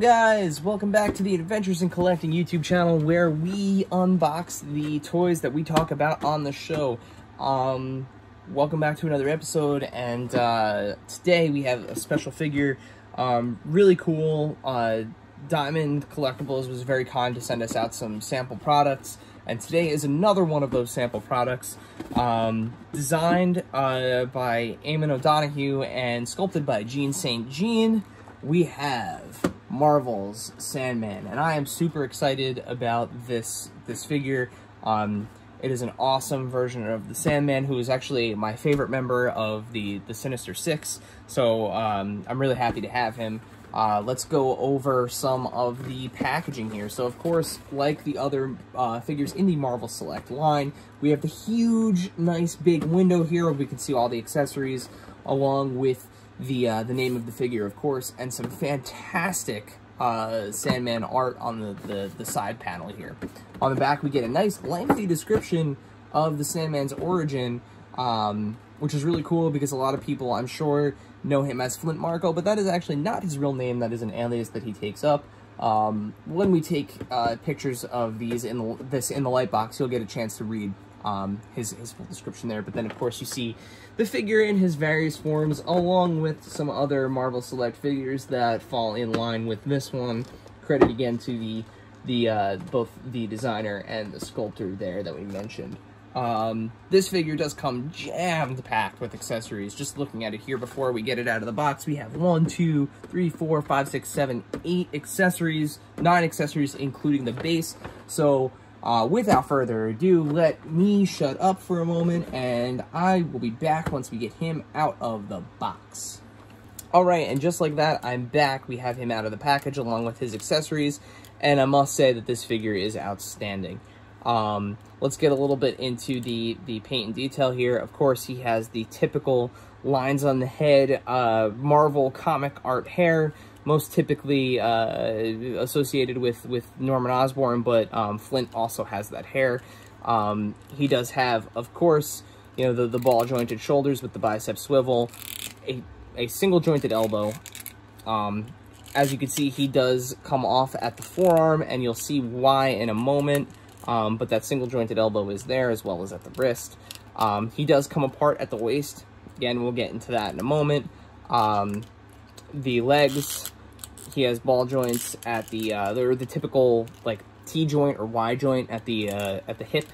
guys, welcome back to the Adventures in Collecting YouTube channel, where we unbox the toys that we talk about on the show. Welcome back to another episode, and today we have a special figure. Really cool. Diamond Collectibles was very kind to send us out some sample products, and today is another one of those sample products, designed by Eamon O'Donoghue and sculpted by Jean St. Jean. We have Marvel's Sandman, and I am super excited about this figure. It is an awesome version of the Sandman, who is actually my favorite member of the Sinister Six, so I'm really happy to have him. Let's go over some of the packaging here. So, of course, like the other figures in the Marvel Select line, we have the huge, nice, big window here where we can see all the accessories, along with the name of the figure, of course, and some fantastic Sandman art on the side panel here. On the back, we get a nice lengthy description of the Sandman's origin, which is really cool because a lot of people, I'm sure, know him as Flint Marko, but that is actually not his real name. That is an alias that he takes up. When we take pictures of these in the light box, you'll get a chance to read his full description there. But then, of course, you see the figure in his various forms, along with some other Marvel Select figures that fall in line with this one. Credit again to both the designer and the sculptor there that we mentioned. This figure does come jammed packed with accessories. Just looking at it here before we get it out of the box, we have 8 accessories, 9 accessories including the base. So without further ado, let me shut up for a moment, and I will be back once we get him out of the box. Alright, and just like that, I'm back. We have him out of the package along with his accessories, and I must say that this figure is outstanding. Let's get a little bit into the paint and detail here. Of course, he has the typical lines on the head, Marvel comic art hair, most typically associated with Norman Osborn, but Flint also has that hair. He does have, of course, you know, the ball-jointed shoulders with the bicep swivel, a single-jointed elbow. As you can see, he does come off at the forearm, and you'll see why in a moment. But that single-jointed elbow is there, as well as at the wrist. He does come apart at the waist. Again, we'll get into that in a moment. The legs, he has ball joints at they're the typical, like, T-joint or Y-joint at the hip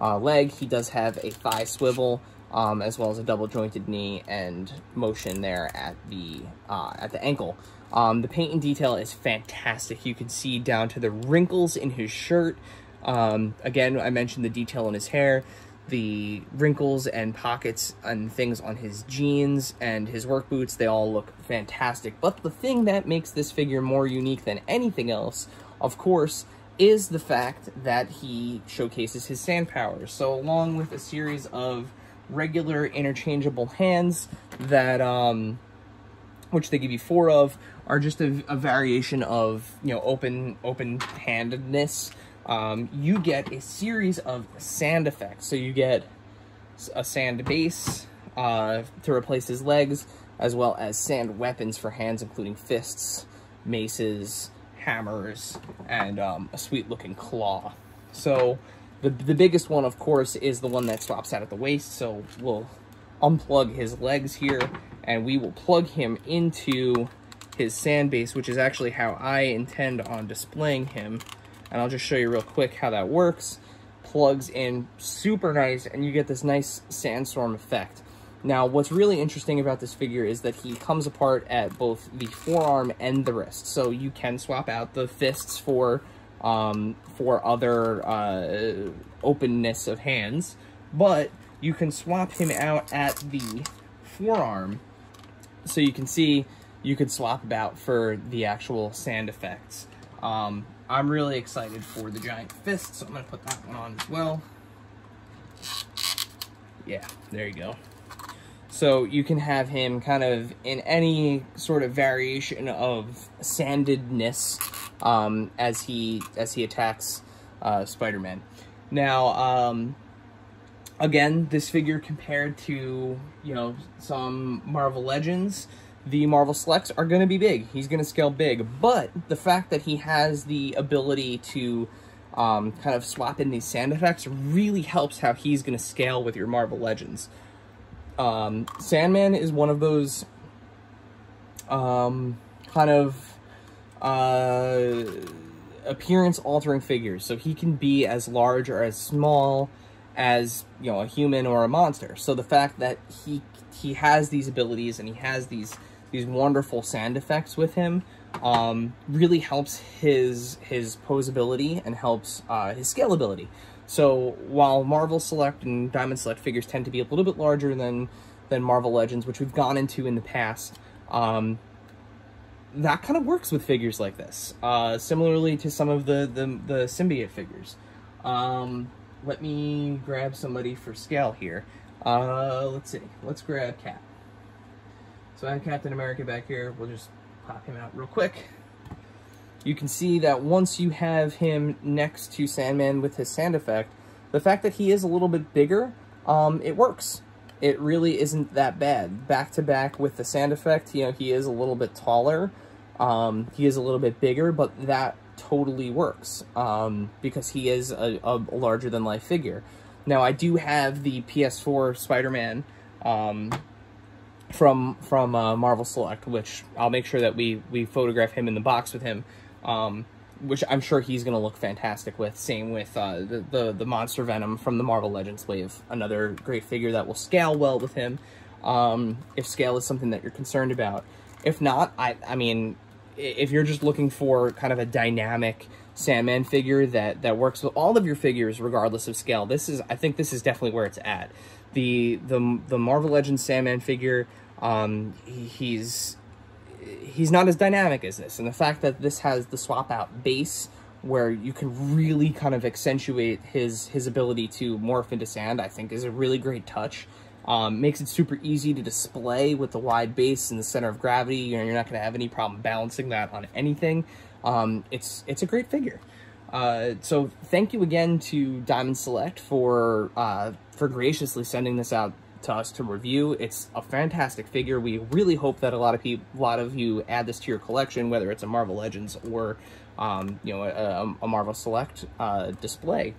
leg. He does have a thigh swivel, as well as a double-jointed knee and motion there at the ankle. The paint and detail is fantastic. You can see down to the wrinkles in his shirt. Again, I mentioned the detail in his hair, the wrinkles and pockets and things on his jeans and his work boots. They all look fantastic. But the thing that makes this figure more unique than anything else, of course, is the fact that he showcases his sand powers. So along with a series of regular interchangeable hands that, which they give you 4 of, are just a variation of, you know, open-handedness. You get a series of sand effects. So you get a sand base to replace his legs, as well as sand weapons for hands, including fists, maces, hammers, and a sweet-looking claw. So the biggest one, of course, is the one that swaps out at the waist. So we'll unplug his legs here, and we will plug him into his sand base, which is actually how I intend on displaying him. And I'll just show you real quick how that works. Plugs in super nice, and you get this nice sandstorm effect. Now, what's really interesting about this figure is that he comes apart at both the forearm and the wrist. So you can swap out the fists for other openness of hands, but you can swap him out at the forearm. So you can see you could swap about for the actual sand effects. I'm really excited for the giant fist, so I'm going to put that one on as well. Yeah, there you go. So you can have him kind of in any sort of variation of sandedness as he attacks Spider-Man. Now, again, this figure compared to, you know, some Marvel Legends, the Marvel Selects are going to be big. He's going to scale big. But the fact that he has the ability to kind of swap in these sand effects really helps how he's going to scale with your Marvel Legends. Sandman is one of those kind of appearance-altering figures. So he can be as large or as small as, you know, a human or a monster. So the fact that he has these abilities and he has these wonderful sand effects with him really helps his posability and helps his scalability. So while Marvel Select and Diamond Select figures tend to be a little bit larger than Marvel Legends, which we've gone into in the past, that kind of works with figures like this, similarly to some of the symbiote figures. Let me grab somebody for scale here. Let's see. Let's grab Cap. So I have Captain America back here. We'll just pop him out real quick. You can see that once you have him next to Sandman with his sand effect, the fact that he is a little bit bigger, it works. It really isn't that bad. Back to back with the sand effect, you know, he is a little bit taller. He is a little bit bigger, but that totally works because he is a larger than life figure. Now, I do have the PS4 Spider-Man from Marvel Select, which I'll make sure that we photograph him in the box with him, which I'm sure he's going to look fantastic with. Same with the Monster Venom from the Marvel Legends wave, another great figure that will scale well with him if scale is something that you're concerned about. If not, I mean, if you're just looking for kind of a dynamic Sandman figure that works with all of your figures regardless of scale, I think this is definitely where it's at. The Marvel Legends Sandman figure, he's not as dynamic as this, and the fact that this has the swap out base where you can really kind of accentuate his ability to morph into sand, I think is a really great touch. Makes it super easy to display with the wide base and the center of gravity. You know, you're not going to have any problem balancing that on anything. It's a great figure. So thank you again to Diamond Select for graciously sending this out to us to review. It's a fantastic figure. We really hope that a lot of you add this to your collection, whether it's a Marvel Legends or you know, a Marvel Select display.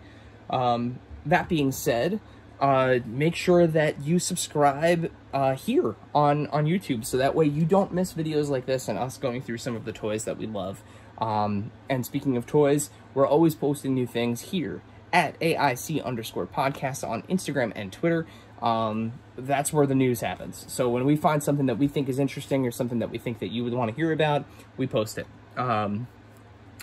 That being said, make sure that you subscribe here on YouTube, so that way you don't miss videos like this and us going through some of the toys that we love. And speaking of toys, we're always posting new things here at AIC_podcast on Instagram and Twitter. That's where the news happens. So when we find something that we think is interesting or something that we think that you would want to hear about, we post it. And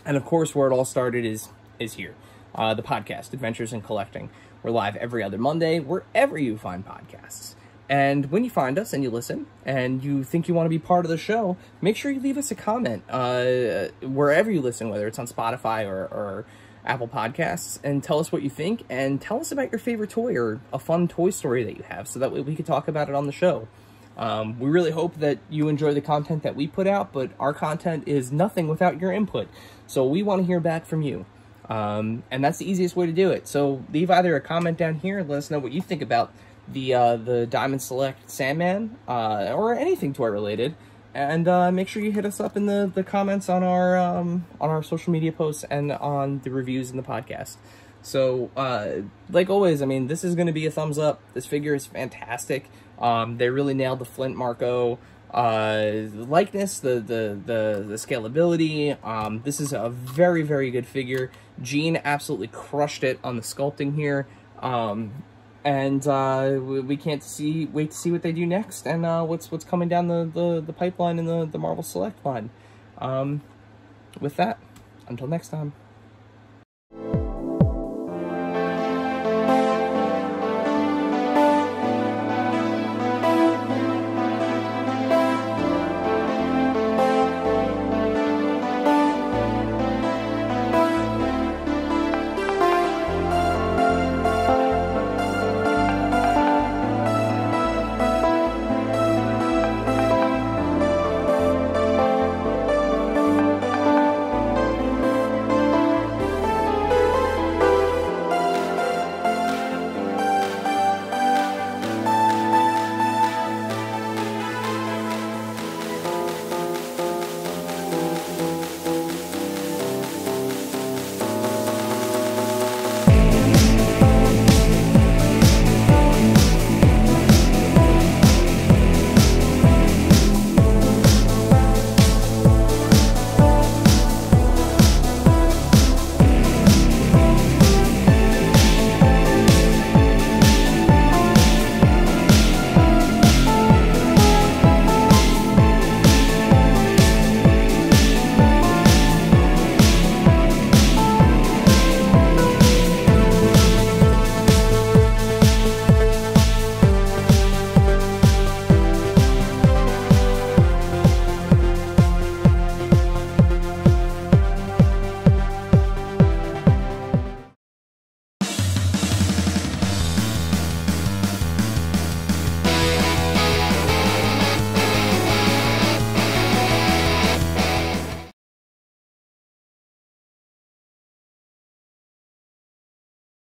of course, where it all started is here. The podcast, Adventures in Collecting. We're live every other Monday, wherever you find podcasts. And when you find us and you listen and you think you want to be part of the show, make sure you leave us a comment wherever you listen, whether it's on Spotify or Apple Podcasts, and tell us what you think and tell us about your favorite toy or a fun toy story that you have, so that way we could talk about it on the show. We really hope that you enjoy the content that we put out, but our content is nothing without your input. So we want to hear back from you. And that's the easiest way to do it. So leave either a comment down here and let us know what you think about the Diamond Select Sandman, or anything toy related. And, make sure you hit us up in the comments on our social media posts and on the reviews in the podcast. So, like always, I mean, this is going to be a thumbs up. This figure is fantastic. They really nailed the Flint Marko likeness, the scalability. This is a very, very good figure. Jean absolutely crushed it on the sculpting here. We can't wait to see what they do next, and what's coming down the pipeline in the Marvel Select line. With that, until next time.